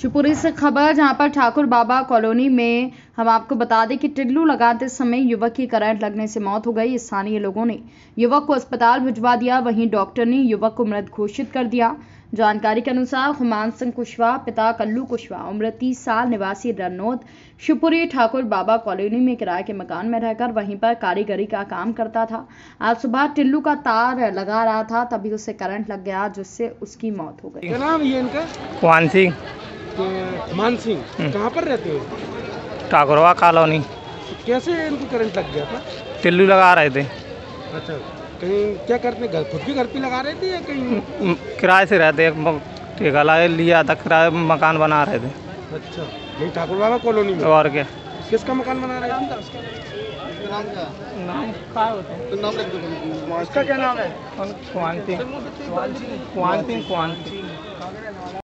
शिवपुरी से खबर, जहां पर ठाकुर बाबा कॉलोनी में हम आपको बता दें कि टिड्डू लगाते समय युवक की करंट लगने से मौत हो गई। स्थानीय लोगों ने युवक को अस्पताल भिजवा दिया, वहीं डॉक्टर ने युवक को मृत घोषित कर दिया। जानकारी के अनुसार खुमान सिंह कुशवाहा, पिता कल्लू कुशवाहा, उम्र 30 साल, निवासी रनौत, शिवपुरी, ठाकुर बाबा कॉलोनी में किराए के मकान में रहकर वहीं पर कारीगरी का काम करता था। आज सुबह टिल्लू का तार लगा रहा था, तभी उसे करंट लग गया, जिससे उसकी मौत हो गई। क्या नाम है इनका? खुमान सिंह। खुमान सिंह कहाँ पर रहते हो? ठाकुर बाबा कॉलोनी। कैसे इनको करंट लग गया था? टिल्लू लगा रहे थे। अच्छा, कहीं क्या करते? घर खुद भी घर पे लगा रहे थे या कहीं किराए से रहते? ठेका लिया था, किराए मकान बना रहे थे। अच्छा, यही ठाकुर बाबा कॉलोनी में? और क्या, किसका मकान बना रहे थे? उसका क्या नाम है?